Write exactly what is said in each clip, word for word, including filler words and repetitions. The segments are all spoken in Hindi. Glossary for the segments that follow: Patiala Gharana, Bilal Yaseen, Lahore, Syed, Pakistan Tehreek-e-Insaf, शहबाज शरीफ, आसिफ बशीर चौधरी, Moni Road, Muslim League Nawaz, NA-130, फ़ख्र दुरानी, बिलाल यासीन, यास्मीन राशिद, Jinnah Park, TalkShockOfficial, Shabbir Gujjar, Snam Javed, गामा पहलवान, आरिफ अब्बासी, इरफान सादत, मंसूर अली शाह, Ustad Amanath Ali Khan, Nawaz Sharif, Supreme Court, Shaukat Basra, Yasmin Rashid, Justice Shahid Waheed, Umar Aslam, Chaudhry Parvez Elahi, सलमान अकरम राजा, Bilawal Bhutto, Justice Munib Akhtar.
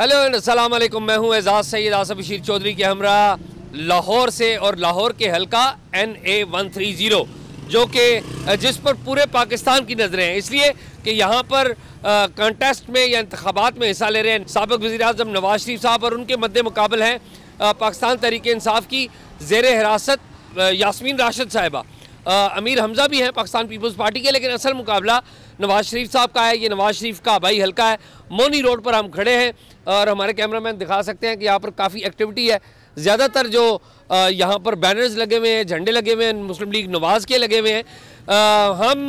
हेलो अस्सलाम वालेकुम, मैं हूं एजाज सैयद आसिफ बशीर चौधरी के हमरा लाहौर से और लाहौर के हलका एन ए वन थर्टी जो कि जिस पर पूरे पाकिस्तान की नज़रें हैं, इसलिए कि यहाँ पर कंटेस्ट में या इंतखाबात में हिस्सा ले रहे हैं साबिक़ वज़ीर आज़म नवाज शरीफ साहब और उनके मद्दे मुकाबल हैं पाकिस्तान तहरीक इंसाफ की ज़ेर हिरासत यास्मीन राशिद साहिबा। अमीर हमज़ा भी हैं पाकिस्तान पीपल्स पार्टी के, लेकिन असल मुकाबला नवाज शरीफ साहब का है। ये नवाज शरीफ का भाई हल्का है, मोनी रोड पर हम खड़े हैं और हमारे कैमरामैन दिखा सकते हैं कि यहाँ पर काफ़ी एक्टिविटी है। ज़्यादातर जो यहाँ पर बैनर्स लगे हुए हैं, झंडे लगे हुए हैं, मुस्लिम लीग नवाज के लगे हुए हैं। हम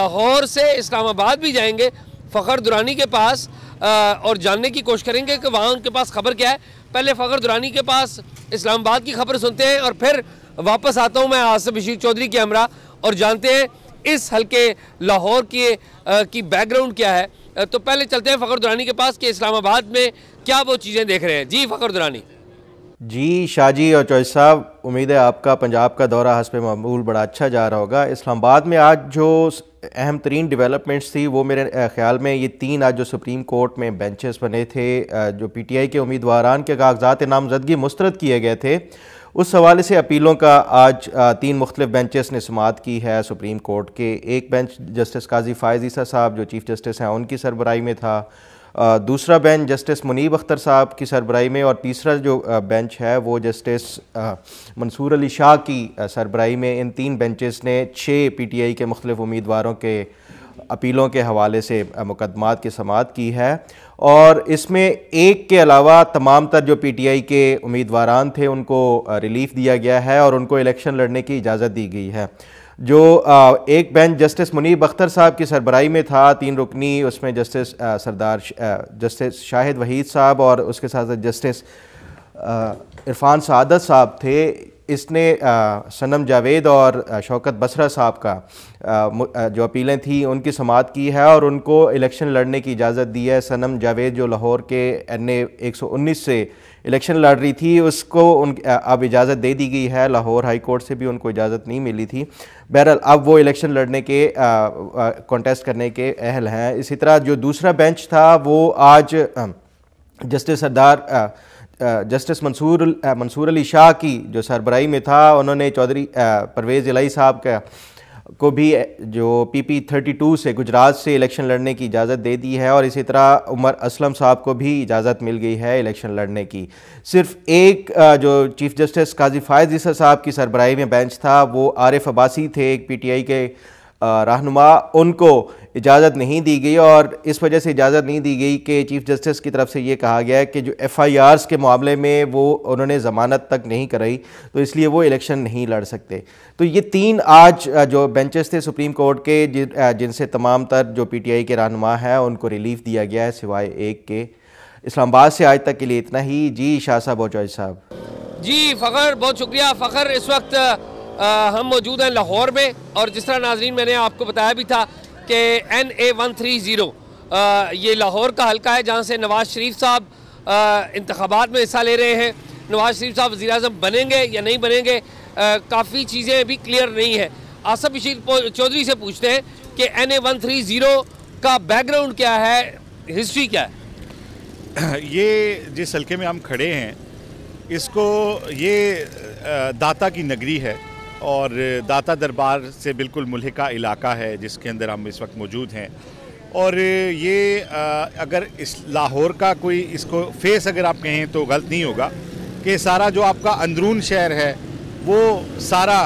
लाहौर से इस्लामाबाद भी जाएंगे फ़ख्र दुरानी के पास और जानने की कोशिश करेंगे कि वहाँ उनके पास खबर क्या है। पहले फ़ख्र दुरानी के पास इस्लामाबाद की खबर सुनते हैं और फिर वापस आता हूँ मैं आसिफ बशीर चौधरी के हमरा और जानते हैं इस हल्के लाहौर के की बैकग्राउंड क्या है। तो पहले चलते हैं फ़ख्र दुरानी के पास कि इस्लामाबाद में क्या वो चीज़ें देख रहे हैं। जी फ़ख्र दुरानी जी। शाहजी और चौधरी साहब, उम्मीद है आपका पंजाब का दौरा हस्बे मामूल बड़ा अच्छा जा रहा होगा। इस्लामाबाद में आज जो अहम तरीन डेवलपमेंट्स थी वो मेरे ख्याल में ये तीन आज जो सुप्रीम कोर्ट में बेंचेस बने थे, जो पी टी आई के उम्मीदवारान के कागजात नामजदगी मुस्तरद किए गए थे, उस हवाले से अपीलों का आज तीन मुख्तलिफ बेंचेस ने सुमात की है सुप्रीम कोर्ट के। एक बेंच जस्टिस काजी फ़ायज़ ईसा साहब जो चीफ जस्टिस हैं उनकी सरबराही में था, दूसरा बेंच जस्टिस मुनीब अख्तर साहब की सरबराही में, और तीसरा जो बेंच है वो जस्टिस मंसूर अली शाह की सरबराही में। इन तीन बेंचेस ने छः पी टी आई के मुख्तलिफ उम्मीदवारों के अपीलों के हवाले से मुकदमात की समाअत की है, और इसमें एक के अलावा तमाम तर जो पी टी आई के उम्मीदवारान थे उनको रिलीफ दिया गया है और उनको इलेक्शन लड़ने की इजाज़त दी गई है। जो एक बेंच जस्टिस मुनीब अख्तर साहब की सरबराही में था, तीन रुकनी, उसमें जस्टिस सरदार जस्टिस शाहिद वहीद साहब और उसके साथ जस्टिस इरफान सादत साहब थे, इसने सनम जावेद और शौकत बसरा साहब का जो अपीलें थीं उनकी समाअत की है और उनको इलेक्शन लड़ने की इजाज़त दी है। सनम जावेद जो लाहौर के एन ए एक सौ उन्नीस से इलेक्शन लड़ रही थी उसको उन अब इजाज़त दे दी गई है, लाहौर हाई कोर्ट से भी उनको इजाज़त नहीं मिली थी। बहरहाल अब वो इलेक्शन लड़ने के कॉन्टेस्ट करने के अहल हैं। इसी तरह जो दूसरा बेंच था वो आज जस्टिस सरदार आ, जस्टिस मंसूर मंसूर अली शाह की जो सरबराही में था, उन्होंने चौधरी परवेज़ इलाही साहब का को भी जो पी पी थर्टी टू से गुजरात से इलेक्शन लड़ने की इजाज़त दे दी है, और इसी तरह उमर असलम साहब को भी इजाज़त मिल गई है इलेक्शन लड़ने की। सिर्फ एक जो चीफ़ जस्टिस काजी फ़ायज़ ईसा साहब की सरबराही में बेंच था वो आरिफ अब्बासी थे एक पी टी आई के रहनुमा, उनको इजाज़त नहीं दी गई, और इस वजह से इजाज़त नहीं दी गई कि चीफ़ जस्टिस की तरफ से ये कहा गया कि जो एफ़ आई आर्स के मामले में वो उन्होंने ज़मानत तक नहीं कराई तो इसलिए वो इलेक्शन नहीं लड़ सकते। तो ये तीन आज जो बेंचेस थे सुप्रीम कोर्ट के जिन जिनसे तमाम तर जो पी टी आई के रहनुमा हैं उनको रिलीफ दिया गया है सिवाय एक के। इस्लामाबाद से आज तक के लिए इतना ही। जी शाह साहब और चौधरी साहब। जी फ़ख्र, बहुत शुक्रिया। फ़ख्र, इस वक्त आ, हम मौजूद हैं लाहौर में और जिस तरह नाजरीन मैंने आपको बताया भी था कि एन ए वन थर्टी ये लाहौर का हलका है जहाँ से नवाज शरीफ साहब इंतखाबात में हिस्सा ले रहे हैं। नवाज शरीफ साहब वज़ीर आज़म बनेंगे या नहीं बनेंगे, काफ़ी चीज़ें भी क्लियर नहीं है। आसिफ बशीर चौधरी से पूछते हैं कि एन ए वन थर्टी का बैकग्राउंड क्या है, हिस्ट्री क्या है। ये जिस हलके में हम खड़े हैं इसको ये दाता की नगरी है और दाता दरबार से बिल्कुल मुल्हिका इलाका है जिसके अंदर हम इस वक्त मौजूद हैं, और ये अगर इस लाहौर का कोई इसको फेस अगर आप कहें तो गलत नहीं होगा कि सारा जो आपका अंदरून शहर है वो सारा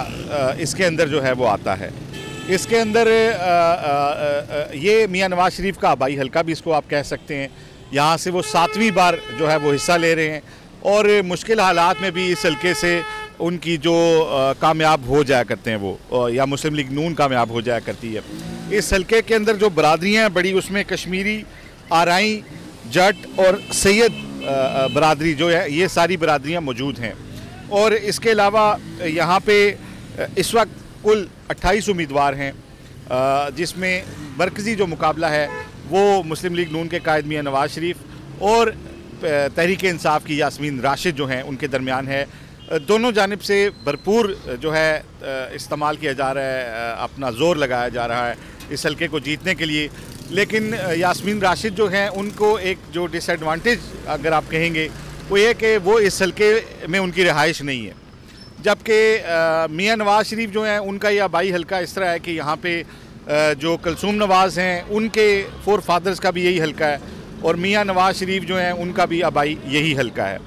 इसके अंदर जो है वो आता है। इसके अंदर ये मियां नवाज शरीफ का आबाई हलका भी इसको आप कह सकते हैं। यहाँ से वो सातवीं बार जो है वो हिस्सा ले रहे हैं और मुश्किल हालात में भी इस हलके से उनकी जो कामयाब हो जाया करते हैं वो, या मुस्लिम लीग नून कामयाब हो जाया करती है। इस हलके के अंदर जो बरादरियाँ बड़ी, उसमें कश्मीरी, आराई, जट और सैयद बरादरी जो है ये सारी बरादरियाँ मौजूद हैं, और इसके अलावा यहाँ पे इस वक्त कुल अट्ठाईस उम्मीदवार हैं जिसमें मरकज़ी जो मुकाबला है वो मुस्लिम लीग नून के कायद मियाँ नवाज शरीफ और तहरीक इंसाफ की यास्मीन राशिद जो हैं उनके दरमियान है। दोनों जानिब से भरपूर जो है इस्तेमाल किया जा रहा है, अपना ज़ोर लगाया जा रहा है इस हलके को जीतने के लिए। लेकिन यास्मीन राशिद जो हैं उनको एक जो डिसएडवांटेज अगर आप कहेंगे वो ये कि वो इस हल्के में उनकी रिहाइश नहीं है, जबकि मियां नवाज़ शरीफ जो हैं उनका यह आबाई हल्का इस तरह है कि यहाँ पे जो कलसूम नवाज़ हैं उनके फोर फादर्स का भी यही हल्का है और मियां नवाज़ शरीफ जो हैं उनका भी आबाई यही हल्का है।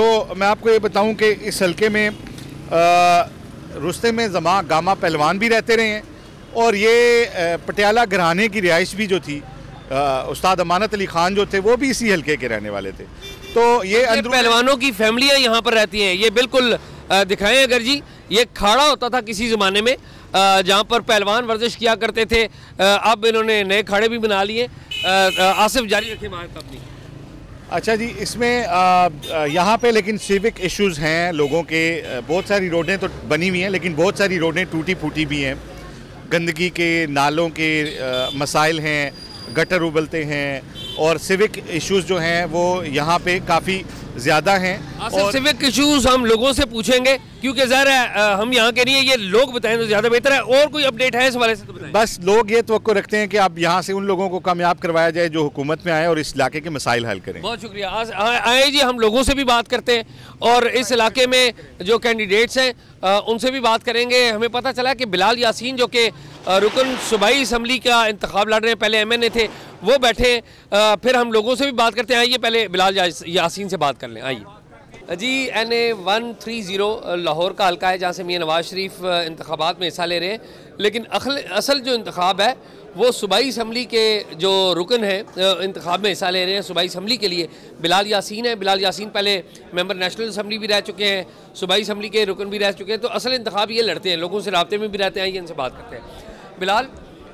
तो मैं आपको ये बताऊँ कि इस हल्के में रुस्ते में जमा गामा पहलवान भी रहते रहे हैं और ये पटियाला घराने की रिहाइश भी जो थी उस्ताद अमानत अली खान जो थे वो भी इसी हलके के रहने वाले थे। तो ये अंदरूनी पहलवानों की फैमिलियाँ यहाँ पर रहती हैं। ये बिल्कुल दिखाएं अगर जी, ये खाड़ा होता था किसी ज़माने में जहाँ पर पहलवान वर्जिश किया करते थे, अब इन्होंने नए खाड़े भी बना लिए। आसिफ जारी रखे बाहर अपनी। अच्छा जी, इसमें यहाँ पे लेकिन सिविक इश्यूज़ हैं लोगों के। बहुत सारी रोडें तो बनी हुई हैं लेकिन बहुत सारी रोडें टूटी फूटी भी हैं, गंदगी के नालों के मसाइल हैं, गटर उबलते हैं और सिविक इश्यूज़ जो हैं वो यहाँ पे काफ़ी ज़्यादा हैं। और सिविक इश्यूज़ हम लोगों से पूछेंगे क्योंकि ज़ाहिर है हम यहाँ के लिए, ये लोग बताएं तो ज़्यादा बेहतर है। और कोई अपडेट है इस बारे से तो बताएं। बस लोग ये तवक्को रखते हैं कि आप यहाँ से उन लोगों को कामयाब करवाया जाए जो हुकूमत में आए और इस इलाके के मसाइल हल करें। बहुत शुक्रिया। आए जी, हम लोगों से भी बात करते हैं और इस इलाके में जो कैंडिडेट्स हैं उनसे भी बात करेंगे। हमें पता चला कि बिलाल यासीन जो कि रुकन सूबाई असम्बली का इंतखाब लड़ रहे हैं, पहले एम एन ए थे, वो बैठे। फिर हम लोगों से भी बात करते हैं। आइए पहले बिलाल यासीन से बात कर लें। आइए जी, N A one three zero Lahore का हल्का है जहाँ से मियाँ नवाज शरीफ इंतखाबात में हिस्सा ले रहे हैं, लेकिन अखल असल जो इंतखाब है वो सूबाई असम्बली के जो रुकन हैं इंतखाब में हिस्सा ले रहे हैं। सूबाई असम्बली के लिए बिलाल यासीन है। बिलाल यासीन पहले मेंबर नेशनल असम्बली भी रह चुके हैं, सूबाई असम्बली के रुकन भी रह चुके हैं, तो असल इंतखाब ये लड़ते हैं, लोगों से रबते में भी रहते हैं। आइए इनसे बात करते हैं। बिलाल,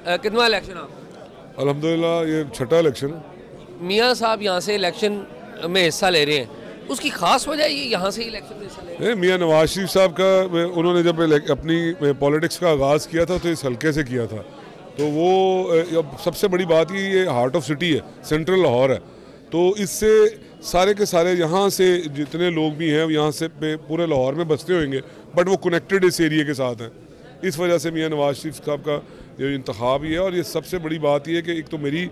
कितना इलेक्शन आप? अल्हम्दुलिल्लाह ये छठा इलेक्शन। मियाँ साहब यहाँ से इलेक्शन में हिस्सा ले रहे हैं, उसकी खास वजह ये यहाँ से इलेक्शन में हिस्सा ले रहे हैं? मियाँ नवाज शरीफ साहब का, उन्होंने जब अपनी पॉलिटिक्स का आगाज़ किया था तो इस हल्के से किया था, तो वो अब सबसे बड़ी बात ये ये हार्ट ऑफ सिटी है, सेंट्रल लाहौर है, तो इससे सारे के सारे यहाँ से जितने लोग भी हैं यहाँ से पूरे लाहौर में बसते होंगे, बट वो कनेक्टेड इस एरिए के साथ हैं। इस वजह से मियाँ नवाज शरीफ साहब का ये इंतखाब ही है। और ये सबसे बड़ी बात यह है कि एक तो मेरी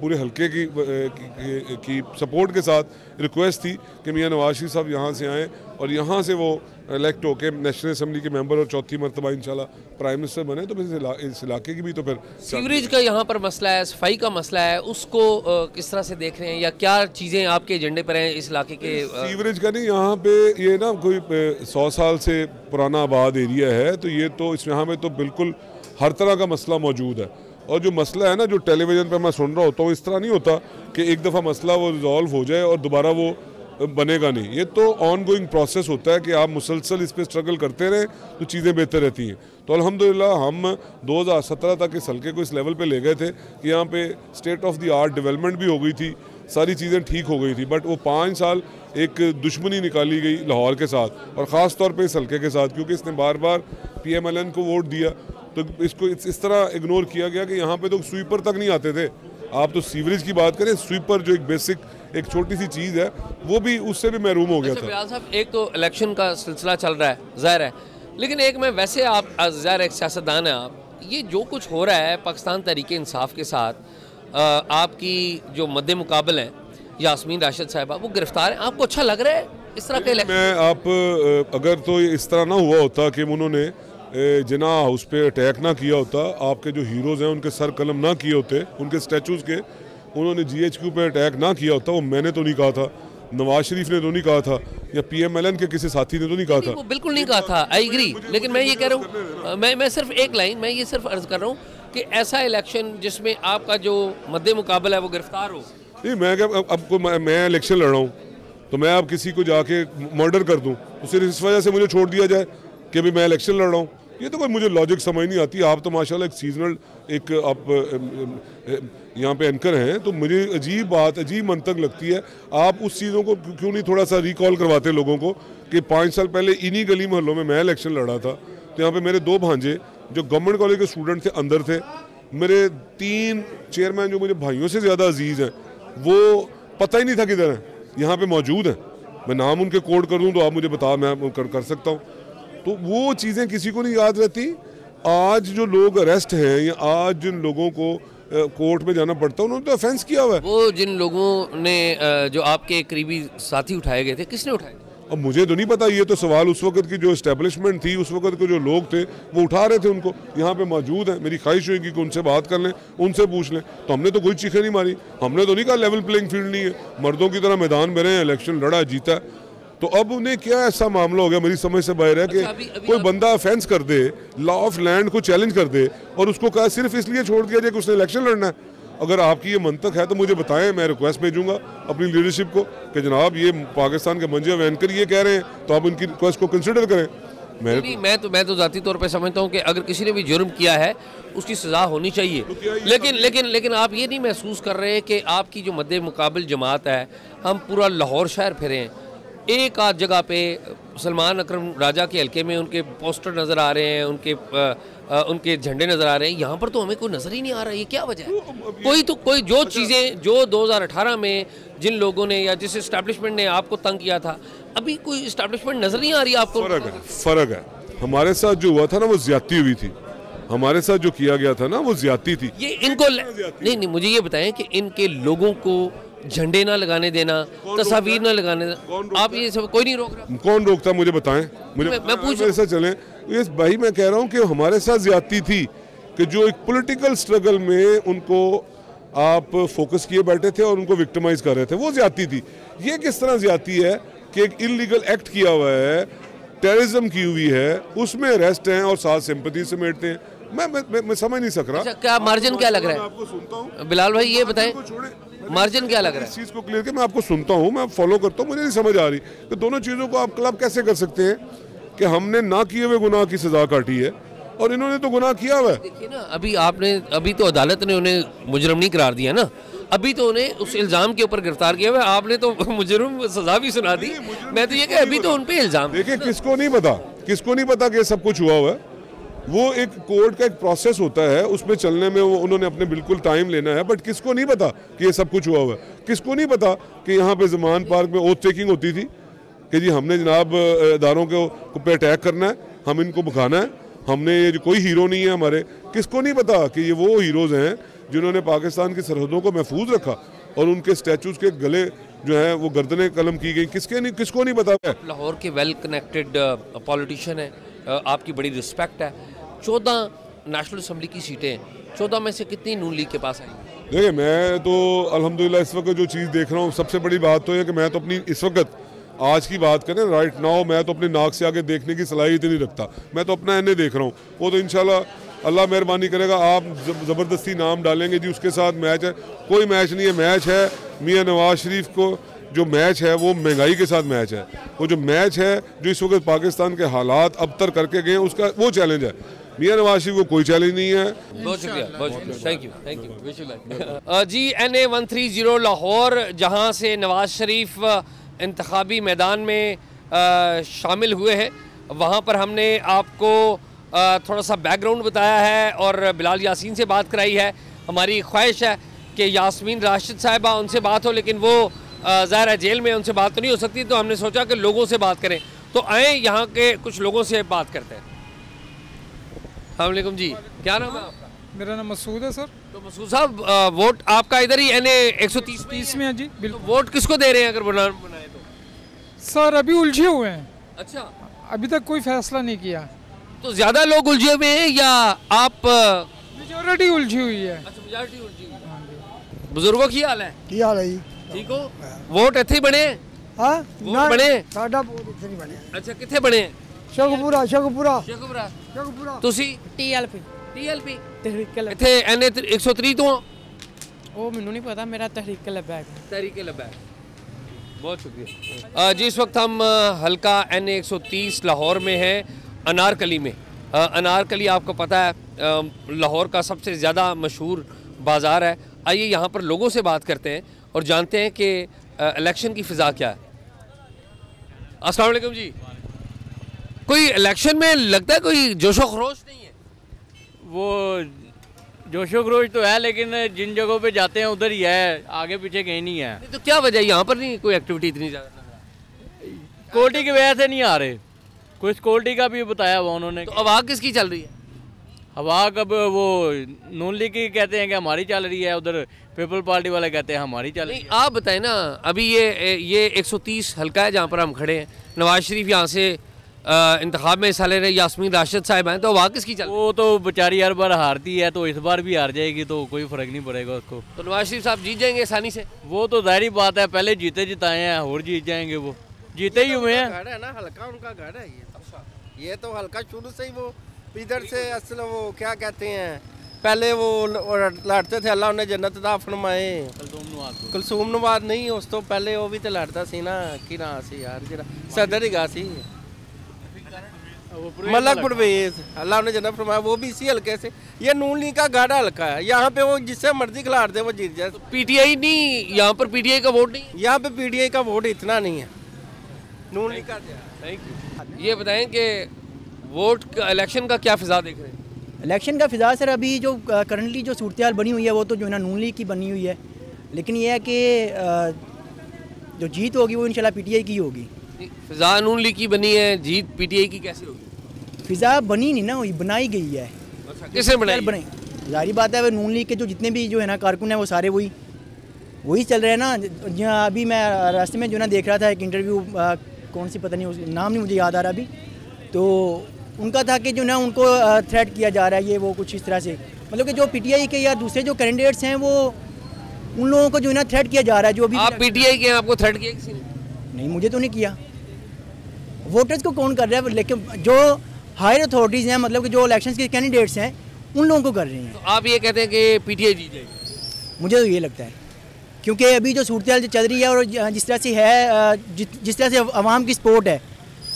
पूरे हल्के की, की, की सपोर्ट के साथ रिक्वेस्ट थी कि मियाँ नवाज शरीफ साहब यहाँ से आएँ और यहाँ से वो इलेक्ट होके नेशनल असम्बली के मेंबर और चौथी मरतबा इंशाल्लाह प्राइम मिनिस्टर बने। तो इस, इला, इस इलाके की भी तो फिर सीवरेज का यहाँ पर मसला है, सफाई का मसला है, उसको किस तरह से देख रहे हैं या क्या चीज़ें आपके एजेंडे पर हैं इस इलाके के? सीवरेज का नहीं, यहाँ पे ये ना कोई सौ साल से पुराना आबाद एरिया है, तो ये तो इस यहाँ में तो बिल्कुल हर तरह का मसला मौजूद है। और जो मसला है ना, जो टेलीविज़न पर मैं सुन रहा होता हूँ, इस तरह नहीं होता कि एक दफ़ा मसला वो रिजॉल्व हो जाए और दोबारा वो बनेगा नहीं। ये तो ऑन गोइंग प्रोसेस होता है कि आप मुसलसल इस पर स्ट्रगल करते रहें तो चीज़ें बेहतर रहती हैं। तो अल्हम्दुलिल्लाह हम दो हज़ार सत्रह तक इस हल्के को इस लेवल पे ले गए थे कि यहाँ पे state of the art development भी हो गई थी, सारी चीज़ें ठीक हो गई थी, बट वो पाँच साल एक दुश्मनी निकाली गई लाहौर के साथ और ख़ास तौर पर इस हल्के के साथ, क्योंकि इसने बार बार पी एम एल एन को वोट दिया, तो इसको इस तरह इग्नोर किया गया कि यहाँ पे तो स्वीपर तक नहीं आते थे। आप तो सीवरेज की बात करें, स्वीपर जो एक बेसिक एक छोटी सी चीज़ है वो भी उससे भी महरूम हो गया था। बिलाल साहब, एक तो इलेक्शन का सिलसिला चल रहा है ज़ाहिर है, लेकिन एक मैं वैसे आप ज़ाहिर एक सियासतदान है, आप ये जो कुछ हो रहा है पाकिस्तान तहरीक इंसाफ के साथ, आपकी जो मद्द मुकाबल हैं यास्मीन राशिद साहिबा वो गिरफ्तार हैं, आपको अच्छा लग रहा है इस तरह के? मैं आप अगर तो इस तरह ना हुआ होता कि उन्होंने जिना हाउस पे अटैक ना किया होता, आपके जो हीरोज़ हैं उनके सर कलम ना किए होते, उनके स्टैचूज़ के, उन्होंने जीएचक्यू पे अटैक ना किया होता, वो मैंने तो नहीं कहा था, नवाज शरीफ ने तो नहीं कहा था, या पीएमएलएन के किसी साथी ने तो नहीं कहा था। वो बिल्कुल नहीं कहा था, आई एग्री, लेकिन मैं ये कह रहा हूँ, मैं मैं सिर्फ एक लाइन, मैं ये सिर्फ अर्ज़ कर रहा हूँ कि ऐसा इलेक्शन जिसमें आपका जो मद्दे मुकाबल है वो गिरफ्तार हो। नहीं, मैं आपको, मैं इलेक्शन लड़ रहा हूँ तो मैं आप किसी को जाके मर्डर कर दूँ तो सिर्फ इस वजह से मुझे छोड़ दिया जाए कि अभी मैं इलेक्शन लड़ रहा हूँ? ये तो कोई मुझे लॉजिक समझ नहीं आती। आप तो माशाल्लाह एक सीजनल एक आप यहाँ पे एंकर हैं, तो मुझे अजीब बात, अजीब मंतक लगती है। आप उस चीज़ों को क्यों नहीं थोड़ा सा रिकॉल करवाते लोगों को कि पाँच साल पहले इन्हीं गली मोहल्लों में मैं इलेक्शन लड़ा था, तो यहाँ पे मेरे दो भांजे जो गवर्नमेंट कॉलेज के स्टूडेंट थे अंदर थे, मेरे तीन चेयरमैन जो मुझे भाइयों से ज़्यादा अजीज़ हैं वो पता ही नहीं था किधर हैं, यहाँ पर मौजूद हैं। मैं नाम उनके कोड कर दूँ तो आप मुझे बता, मैं कर सकता हूँ। तो वो चीज़ें किसी को नहीं याद रहती। आज जो लोग अरेस्ट हैं या आज जिन लोगों को कोर्ट में जाना पड़ता है, उन्होंने तो ऑफेंस किया हुआ है। वो जिन लोगों ने जो आपके करीबी साथी उठाए गए थे, किसने उठाए? अब मुझे तो नहीं पता, ये तो सवाल उस वक्त की जो इस्टेब्लिशमेंट थी, उस वक्त के जो लोग थे वो उठा रहे थे, उनको यहाँ पे मौजूद हैं। मेरी ख्वाहिश होगी कि उनसे बात कर लें, उनसे पूछ लें। तो हमने तो कोई चीखें नहीं मारी, हमने तो नहीं कहा लेवल प्लेइंग फील्ड नहीं है, मर्दों की तरह मैदान में रहे, इलेक्शन लड़ा, जीता। तो अब उन्हें क्या ऐसा मामला हो गया, मेरी समझ से बाहर है कि अभी, अभी कोई बंदा ऑफेंस कर दे, लॉ ऑफ लैंड को चैलेंज कर दे और उसको कहा सिर्फ इसलिए छोड़ दिया जाए कि उसने इलेक्शन लड़ना है। अगर आपकी ये मंतक है तो मुझे बताएं, मैं रिक्वेस्ट भेजूंगा अपनी लीडरशिप को कि जनाब ये पाकिस्तान के मंजर वैनकर ये कह रहे हैं, तो आप उनकी रिक्वेस्ट को कंसिडर करें। मैं तो मैं तो मैं तो जाती तौर पे समझता हूँ कि अगर किसी ने भी जुर्म किया है उसकी सज़ा होनी चाहिए, तो लेकिन लेकिन लेकिन आप ये नहीं महसूस कर रहे कि आपकी जो मद्दे मुकाबल जमात है, हम पूरा लाहौर शहर फिरे हैं, एक आध जगह पे सलमान अकरम राजा के हलके में उनके पोस्टर नज़र आ रहे हैं, उनके आ, आ, उनके झंडे नज़र आ रहे हैं, यहाँ पर तो हमें कोई नज़र ही नहीं आ रहा। ये क्या वजह है? कोई तो कोई जो चीज़ें जो दो हज़ार अठारह में जिन लोगों ने या जिस इस्टेब्लिशमेंट ने आपको तंग किया था, अभी कोई इस्टेब्लिशमेंट नज़र नहीं आ रही आपको। फ़र्क है, फ़र्क है। हमारे साथ जो हुआ था ना वो ज़्यादती हुई थी, हमारे साथ जो किया गया था ना वो ज़्यादती थी। ये इनको नहीं नहीं मुझे ये बताएं कि इनके लोगों को झंडे ना लगाने देना, तस्वीर ना लगाने देना, आप ये सब कोई नहीं रोक रहा। कौन रोकता है मुझे बताएं, मुझे मैं, मैं पूछ ऐसा चले। ये भाई मैं कह रहा हूँ कि हमारे साथ ज्यादती थी कि जो एक पॉलिटिकल स्ट्रगल में उनको आप फोकस किए बैठे थे और उनको विक्टिमाइज कर रहे थे, वो ज्यादती थी। ये किस तरह ज्यादती है कि एक इलीगल एक्ट किया हुआ है, टेररिज्म की हुई है, उसमें अरेस्ट हैं और साथ सिंपैथी समेटते हैं। मैं मैं मैं समझ नहीं सक रहा। क्या मार्जिन क्या लग रहा है आपको? सुनता हूँ बिलाल भाई, ये बताएं मार्जिन क्या लग रहा है इस चीज़ को क्लियर के। मैं आपको सुनता हूँ, मैं फॉलो करता हूँ, मुझे नहीं समझ आ रही तो दोनों चीज़ों को आप क्लब कैसे कर सकते हैं कि हमने ना किए हुए गुनाह की सज़ा काटी है और इन्होंने तो गुनाह किया हुआ है। देखिए ना, अभी आपने अभी तो अदालत ने उन्हें मुजरम नहीं करार दिया ना, अभी तो उन्हें उस इल्ज़ाम के ऊपर गिरफ्तार किया हुआ, आपने तो मुजरम सज़ा भी सुना दी। मैं तो ये कह अभी तो उन पर इल्ज़ाम। देखिए किसको नहीं पता, किसको नहीं पता कि सब कुछ हुआ हुआ है। वो एक कोर्ट का एक प्रोसेस होता है, उसमें चलने में वो उन्होंने अपने बिल्कुल टाइम लेना है, बट किसको नहीं पता कि ये सब कुछ हुआ हुआ है। किसको नहीं पता कि यहाँ पे जमान पार्क में ओथ टेकिंग होती थी कि जी हमने जनाब इदारों के पे अटैक करना है, हम इनको भगाना है, हमने ये कोई हीरो नहीं है हमारे। किसको नहीं पता कि ये वो हीरोज़ हैं जिन्होंने पाकिस्तान की सरहदों को महफूज रखा और उनके स्टैचूज़ के गले जो है वो गर्दनें कलम की गई। किसके नहीं, किसको नहीं पता। लाहौर के वेल कनेक्टेड पॉलिटिशियन है, आपकी बड़ी रिस्पेक्ट है। चौदह नेशनल असम्बली की सीटें, चौदह में से कितनी नून लीग के पास आई? देखिए मैं तो अल्हम्दुलिल्लाह इस वक्त जो चीज़ देख रहा हूँ, सबसे बड़ी बात तो है कि मैं तो अपनी इस वक्त आज की बात करें राइट नाउ, मैं तो अपने नाक से आगे देखने की सलाहियत ही नहीं रखता। मैं तो अपना एन ए देख रहा हूँ, वो तो इंशाल्लाह अल्लाह मेहरबानी करेगा। आप ज़बरदस्ती नाम डालेंगे जी उसके साथ मैच है, कोई मैच नहीं है। मैच है मियाँ नवाज शरीफ को जो मैच है वो महंगाई के साथ मैच है, वो जो मैच है जो इस वक्त पाकिस्तान के हालात अबतर करके गए हैं उसका वो चैलेंज है। मियाँ नवाज शरीफ को कोई चैलेंज नहीं है। बहुत शुक्रिया, बहुत शुक्रिया, thank you thank you wish you luck. जी N A one thirty Lahore, जहां से नवाज शरीफ इंतखाबी मैदान में आ, शामिल हुए हैं, वहां पर हमने आपको आ, थोड़ा सा बैकग्राउंड बताया है और बिलाल यासीन से बात कराई है। हमारी ख्वाहिश है कि यास्मीन राशिद साहिबा उनसे बात हो, लेकिन वो ज़ाहिर है जेल में उनसे बात तो नहीं हो सकती, तो हमने सोचा कि लोगों से बात करें। तो आए यहाँ के कुछ लोगों से बात करते हैं। अस्सलामुअलैकुम जी, क्या नाम है आपका? मेरा नाम मसूद है सर। तो मसूद साहब वोट आपका इधर ही एन ए एक सौ तीस तीस में है जी? बिल्कुल। तो वोट किसको दे रहे हैं अगर बनाए तो? सर अभी उलझे हुए हैं। अच्छा, अभी तक कोई फैसला नहीं किया। तो ज़्यादा लोग उलझे हुए हैं या आप? मेजोरिटी उलझी हुई है। अच्छा, मेजोरिटी उलझी हुई है। बुजुर्गों की हाल है की हाल है ठीक हो? वोट इतने बने बने अच्छा कितने बने? शेखपुरा शेखपुरा शेखपुरा शेखपुरा ਤੁਸੀਂ टीएलपी टीएलपी ਤਹਿਰੀਕ ਲਬ ਇੱਥੇ ਐਨ वन थर्टी ਤੋਂ? ਉਹ ਮੈਨੂੰ ਨਹੀਂ ਪਤਾ, ਮੇਰਾ ਤਹਿਰੀਕ ਲਬ ਹੈ। ਤਹਿਰੀਕ ਲਬ ਹੈ। ਬਹੁਤ ਸ਼ੁਕਰੀਆ जी। इस वक्त हम हल्का एन ए एक सौ तीस लाहौर में हैं, अनारकली में। अनारकली आपको पता है लाहौर का सबसे ज़्यादा मशहूर बाज़ार है। आइए यहाँ पर लोगों से बात करते हैं और जानते हैं कि इलेक्शन की फ़िज़ा क्या है। अस्सलाम वालेकुम जी, कोई इलेक्शन में लगता है कोई जोशो खरोश नहीं है? वो जोशो खरोश तो है लेकिन जिन जगहों पे जाते हैं उधर ही है, आगे पीछे कहीं नहीं है। तो क्या वजह है यहाँ पर नहीं कोई एक्टिविटी इतनी ज़्यादा? सिक्योरिटी की वजह से नहीं आ रहे, कोई सिक्योरिटी का भी बताया हुआ उन्होंने। तो अब आग किसकी चल रही है? हवा कब वो नून लीग की कहते हैं कि हमारी चल रही है, उधर पीपल पार्टी वाले कहते हैं हमारी चल रही है। आप बताएं ना, अभी ये ये एक सौ तीस हल्का है जहाँ पर हम खड़े हैं। नवाज शरीफ यहाँ से इंतखाब में हिस्सा ले रहे, यास्मीन राशिद साहब हैं, तो हवा किसकी चल रही है? वो तो बेचारी हर बार हारती है, तो इस बार भी हार जाएगी, तो कोई फ़र्क नहीं पड़ेगा उसको। तो नवाज शरीफ साहब जीत जाएंगे आसानी से? वो तो जाहिर बात है, पहले जीते जिताए हैं और जीत जाएंगे, वो जीते ही हुए हैं ना, हल्का उनका घर है ये, ये तो हल्का शुरू से ही वो इधर से असल वो क्या कहते हैं, पहले वो लड़ते थे अल्लाह उन्हें जन्नत दा फरमाए, कुलसूम नवाज नहीं, उस तो पहले वो भी तो लड़ता सी ना, कि ना सी यार जरा सदर ही गा सी मलक परवेज अल्लाह उन्हें जन्नत फरमाया, वो भी इसी हल्के से। ये नून लीग का गाढ़ा हल्का है, यहाँ पे वो जिससे मर्जी खिलाड़ दे वो जीत जाए। पीटीआई नहीं, यहाँ पर पीटीआई का वोट नहीं, यहाँ पे पीटीआई का वोट इतना नहीं है नून लीग का। ये बताएं कि वोट का इलेक्शन का क्या फ़िज़ा देख रहे हैं? इलेक्शन का फ़िज़ा सर अभी जो करंटली जो सूरत बनी हुई है वो तो जो है ना नून लीग की बनी हुई है, लेकिन यह है कि जो जीत होगी वो इंशाल्लाह पीटीआई की होगी। फ़िज़ा नून लीग की बनी है, जीत पीटीआई की कैसे होगी? फ़िज़ा बनी नहीं ना हुई, बनाई गई है। किसने बनाई? बनाई जारी बात है, नून लीग के जो जितने भी जो है ना कारकुन हैं वो सारे वही वही चल रहे हैं ना। अभी मैं रास्ते में जो ना देख रहा था एक इंटरव्यू, कौन सी पता नहीं नाम नहीं मुझे याद आ रहा अभी, तो उनका था कि जो ना उनको थ्रेट किया जा रहा है ये वो कुछ इस तरह से, मतलब कि जो पीटीआई के या दूसरे जो कैंडिडेट्स हैं वो उन लोगों को जो है ना थ्रेट किया जा रहा है। जो अभी आप पीटीआई के हैं, आपको थ्रेट किया किसी ने? नहीं, मुझे तो नहीं किया। वोटर्स को कौन कर रहा है? लेकिन जो हायर अथॉरिटीज़ हैं, मतलब कि जो इलेक्शन के कैंडिडेट्स हैं उन लोगों को कर रहे हैं। तो आप ये कहते हैं कि पीटीआई जीत जाएगी? मुझे तो ये लगता है, क्योंकि अभी जो सूरत जो चल रही है और जिस तरह से है, जिस तरह से आवाम की सपोर्ट है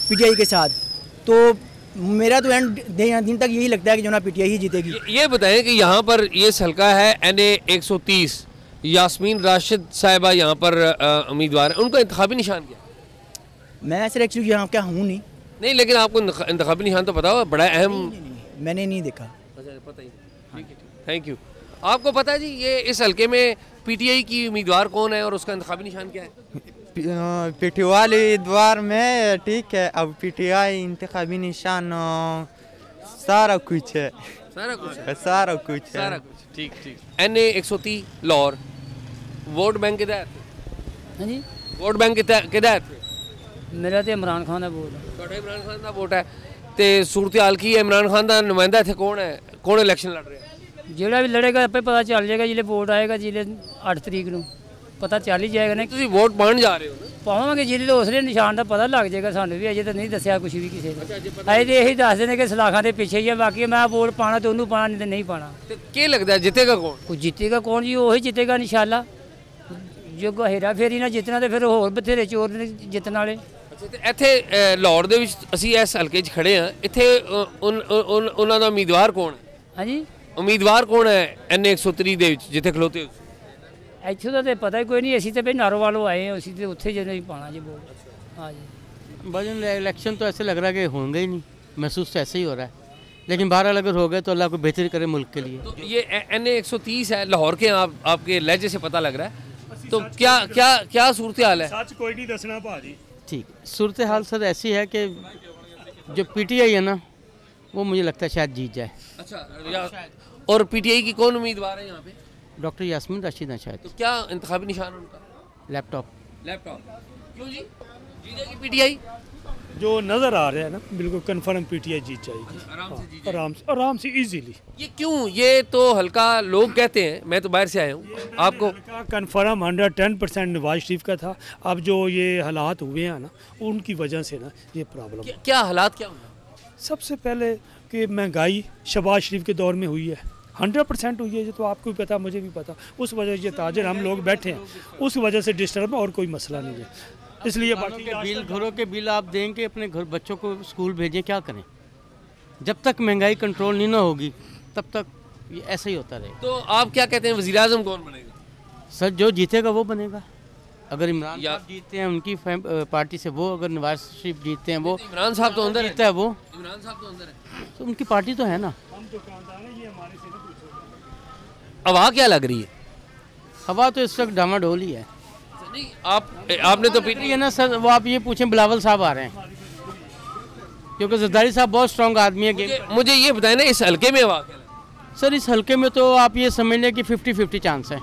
पीटीआई के साथ, तो मेरा तो एंड दिन तक यही लगता है कि जो ना पीटीआई ही जीतेगी। ये बताएं कि यहाँ पर ये हल्का है एन ए एक सौ तीस, यास्मीन राशिद साहिबा यहाँ पर उम्मीदवार है, उनका इंतखाबी निशान क्या? मैं सर एक्चुअली यहाँ क्या हूँ नहीं नहीं लेकिन आपको इंतखाबी निशान तो पता हो, बड़ा अहम। नहीं, नहीं, नहीं, मैंने नहीं देखा। पता ही नहीं, थैंक यू। आपको पता है जी ये इस हल्के में पीटीआई की उम्मीदवार कौन है और उसका इंतखाबी निशान क्या है? पीटीआई द्वार में ठीक है, अब पीटीआई इंतखाबी निशान सारा कुछ है, सारा कुछ है, सारा कुछ है, सारा कुछ ठीक ठीक। एन ए एक सौ तीस लाहौर वोट बैंक किधर है जी? वोट बैंक किधर? मेरा तो इमरान खान का वोट है। इमरान खान का वोट है तो सूरत हाल की है? इमरान खान का नुमाइंदा इतने कौन है, कौन इलेक्शन लड़ रहे हैं? जोड़ा भी लड़ेगा आपे पता चल जाएगा, जिले वोट आएगा, जिले अठ तरीक को पता चल ही जाएगा ना। तुम वोट पाने जा रहे हो? पावे जिले तो उसने निशान का पता लग जाएगा, सानू भी अजे तो नहीं दसिया कुछ भी किसी ने। अजे तो यही दस देने के सलाखा के पिछे ही है, बाकी मैं वोट पाना तो उन्होंने पाना, नहीं तो नहीं पाना। क्या लगता है जितेगा कौन? जितेगा कौन जी? उ जितेगा इंशाल्लाह, जो हेरा फेरी ना जितना तो फिर होर बथेरे चोर ने जितने वाले। इत्थे लाहौर दे विच असीं इस हल्के च खड़े हाँ, इत्थे उन्हां दा उम्मीदवार कौन है? हाँ जी, उम्मीदवार कौन है एन ए एक सौ तीस दे विच जिथे खलोते हो? इतों का तो पता ही कोई नहीं, असी तो भाई नारोवालों आए हैं, उसी तो उत्थे जने पाना जी वोट। हाँ जी, बस इलेक्शन तो ऐसे लग रहा है कि होंगे ही नहीं, महसूस तो ऐसे ही हो रहा है, लेकिन बहरहाल अगर हो गए तो अल्लाह को बेहतर करे मुल्क के लिए। तो ये एन ए एक सौ तीस है लाहौर के, आप आपके लहजे से पता लग रहा है, तो क्या क्या क्या सूरत हाल है? सच कोई नहीं दसना भाजी। ठीक, सूरत हाल सर ऐसी है कि जो पी टी आई है ना वो मुझे लगता है शायद जीत जाए। अच्छा, और पी टी आई की कौन उम्मीदवार है यहाँ पे? डॉक्टर यास्मीन राशिद हैं शायद। तो क्या इंतखाबी निशान उनका? लैपटॉप। लैपटॉप क्यों जी? जीतेगी पीटीआई जो नज़र आ रहा है ना, बिल्कुल कंफर्म पीटीआई जीत जाएगी। आराम से जीत, आराम से, आराम से, इजीली। ये क्यों? ये तो हल्का लोग कहते हैं, मैं तो बाहर से आया हूँ। आपको confirm hundred ten percent Nawaz Sharif का था, अब जो ये हालात हुए हैं ना उनकी वजह से ना ये प्रॉब्लम। क्या हालात क्या हुए? सबसे पहले कि महंगाई शहबाज शरीफ के दौर में हुई है, हंड्रेड परसेंट हुई है, ये तो आपको भी पता, मुझे भी पता। उस वजह से ताजर हम लोग बैठे हैं, उस वजह से डिस्टर्ब, और कोई मसला नहीं है, इसलिए बाकी बिल, घरों के बिल आप देंगे, अपने घर बच्चों को स्कूल भेजें, क्या करें? जब तक महंगाई कंट्रोल नहीं ना होगी तब तक ये ऐसा ही होता रहेगा। तो आप क्या कहते हैं वज़ीर आज़म कौन बनेगा? सर जो जीतेगा वो बनेगा। अगर इमरान साहब जीतते हैं उनकी पार्टी से वो, अगर नवाज शरीफ जीतते हैं वो, इमरान साहब तो अंदर जीतता है वो, इमरान साहब तो अंदर है, तो उनकी पार्टी तो है ना। हवा क्या लग रही है? हवा तो इस वक्त डामा डोल ही है। नहीं, आप आपने तो पीटी है ना सर, वो आप ये पूछें बिलावल साहब आ रहे हैं, क्योंकि जरदारी साहब बहुत स्ट्रॉन्ग आदमी है। मुझे, मुझे ये बताएं ना इस हलके में वाक़ सर इस हलके में तो आप ये समझ लें कि फिफ्टी फिफ्टी चांस है।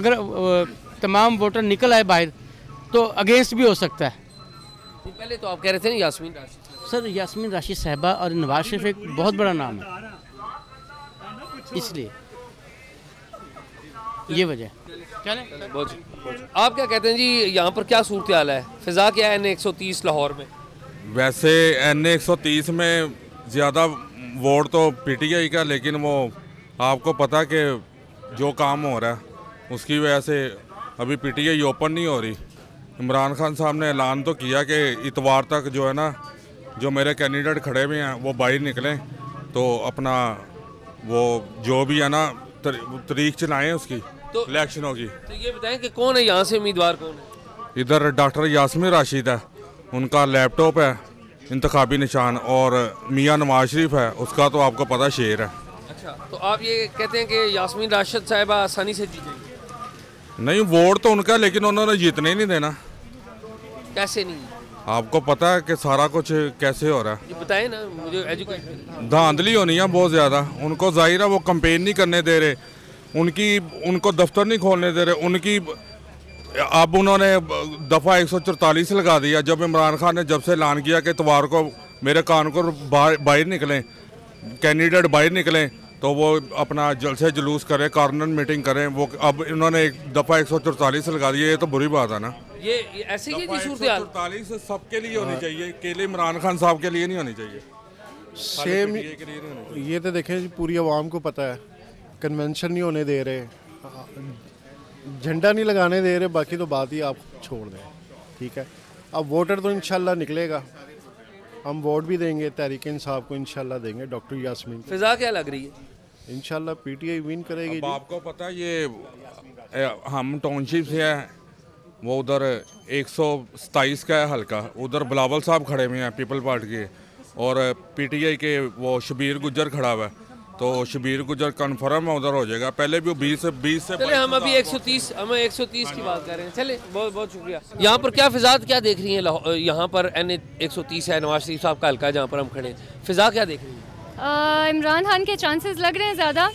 अगर तमाम वोटर निकल आए बाहर तो अगेंस्ट भी हो सकता है। पहले तो आप कह रहे थे ना यास्मीन राशिद सर, यास्मीन राशिद साहबा और नवाज शरीफ एक बहुत बड़ा नाम है, इसलिए ये वजह। आप क्या कहते हैं जी, यहाँ पर क्या सूरत हाल है, फिजा क्या है एन ए एक सौ तीस लाहौर में? वैसे एन ए एक सौ तीस में ज़्यादा वोट तो पीटीआई का, लेकिन वो आपको पता कि जो काम हो रहा है उसकी वजह से अभी पीटीआई ओपन नहीं हो रही। इमरान खान साहब ने ऐलान तो किया कि इतवार तक जो है ना जो मेरे कैंडिडेट खड़े हुए हैं वो बाहर निकलें तो अपना वो जो भी है ना तरीक चलाएं उसकी तो इलेक्शन होगी। तो ये बताएं कि कौन है यहाँ से उम्मीदवार, कौन है? इधर डॉक्टर यास्मीन राशिद है, उनका लैपटॉप है इंतखाबी निशान, और मियां नवाज शरीफ है, उसका तो आपको पता शेर है। अच्छा, तो आप ये कहते हैं कि यास्मीन राशिद साहिबा आसानी से जीतेंगे? नहीं, वोट तो उनका, लेकिन उन्होंने जीतने ही नहीं देना। कैसे नहीं? आपको पता है कि सारा कुछ कैसे हो रहा है, ये बताएं ना मुझे। एजुकेशन धांधली होनी है बहुत ज़्यादा, उनको जाहिर है वो कंपेन नहीं करने दे रहे, उनकी उनको दफ्तर नहीं खोलने दे रहे, उनकी अब उन्होंने दफ़ा एक सौ चौतालीस लगा दिया। जब इमरान खान ने जब से ऐलान किया कि इतवार को मेरे कानपुर बाहर निकलें, कैंडिडेट बाहर निकलें, तो वो अपना जलसे जुलूस करें, कॉर्नर मीटिंग करें, वो अब इन्होंने एक दफ़ा एक सौ चौतालीस लगा दिया। ये तो बुरी बात है ना, ये ऐसे ही चौतालीस सबके लिए होनी चाहिए, केले इमरान खान साहब के लिए नहीं होनी चाहिए। सेम ये तो देखें, पूरी आवाम को पता है कन्वेंशन नहीं होने दे रहे, झंडा नहीं लगाने दे रहे, बाकी तो बात ही आप छोड़ दें। ठीक है, अब वोटर तो इंशाल्लाह निकलेगा, हम वोट भी देंगे तहरीक इंसाफ को, इंशाल्लाह देंगे डॉक्टर यास्मीन। फिजा क्या लग रही है? इंशाल्लाह पीटीआई विन करेगी। अब आपको पता है ये हम टाउनशिप से है, वो उधर एक सौ सताईस का है हल्का, उधर बिलावल साहब खड़े हुए हैं पीपल पार्टी के, और पीटीआई के वो शबीर गुजर खड़ा हुआ है, तो शबीर गुजर कन्फर्म है उधर हो जाएगा। पहले भी बीस बीस से चले, हम अभी एक सौ तीस हमें एक सौ तीस की बात कर रहे हैं। चले, बहुत बहुत शुक्रिया। यहाँ पर क्या फिजा क्या देख रही है? यहाँ पर एन ए एक सौ तीस है, नवाज शरीफ साहब का हल्का जहाँ पर हम खड़े हैं, फिजा क्या देख रही है? इमरान खान के चांसेस लग रहे हैं ज़्यादा,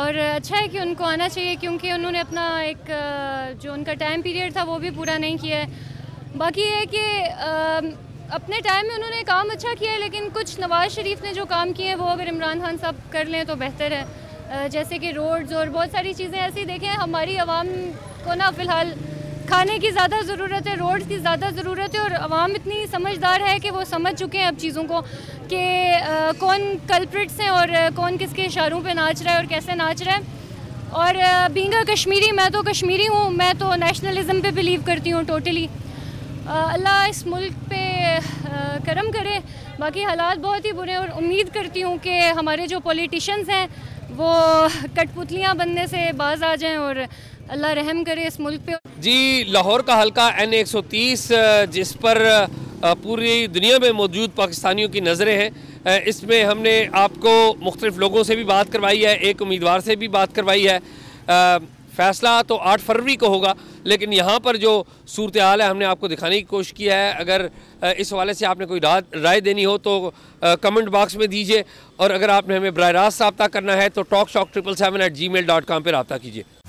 और अच्छा है कि उनको आना चाहिए, क्योंकि उन्होंने अपना एक जो उनका टाइम पीरियड था वो भी पूरा नहीं किया है। बाकी ये है कि अपने टाइम में उन्होंने काम अच्छा किया है, लेकिन कुछ नवाज शरीफ ने जो काम किए हैं वो अगर इमरान खान साहब कर लें तो बेहतर है, जैसे कि रोड्स और बहुत सारी चीज़ें ऐसी। देखें, हमारी आवाम को ना फ़िलहाल खाने की ज़्यादा ज़रूरत है, रोड्स की ज़्यादा ज़रूरत है, और आवाम इतनी समझदार है कि वो समझ चुके हैं अब चीज़ों को कि कौन कल्प्रिट्स हैं और कौन किसके इशारों पे नाच रहा है और कैसे नाच रहा है। और बींग अ कश्मीरी, मैं तो कश्मीरी हूँ, मैं तो नेशनलिज़म पे बिलीव करती हूँ टोटली। अल्लाह इस मुल्क पे करम करे, बाकी हालात बहुत ही बुरे, और उम्मीद करती हूँ कि हमारे जो पॉलिटिशन्स हैं वो कठपुतलियाँ बनने से बाज आ जाएँ और अल्लाह रहम करे इस मुल्क पे। जी, लाहौर का हलका एन ए एक सौ तीस, जिस पर पूरी दुनिया में मौजूद पाकिस्तानियों की नज़रें हैं, इसमें हमने आपको मुख्तलिफ लोगों से भी बात करवाई है, एक उम्मीदवार से भी बात करवाई है। फ़ैसला तो आठ फरवरी को होगा, लेकिन यहाँ पर जो सूरत हाल है हमने आपको दिखाने की कोशिश किया है। अगर इस हवाले से आपने कोई राय देनी हो तो कमेंट बॉक्स में दीजिए, और अगर आपने हमें बराह रास्त रब्ता करना है तो talk shock triple seven eight Gmail dot com पर रब्ता कीजिए।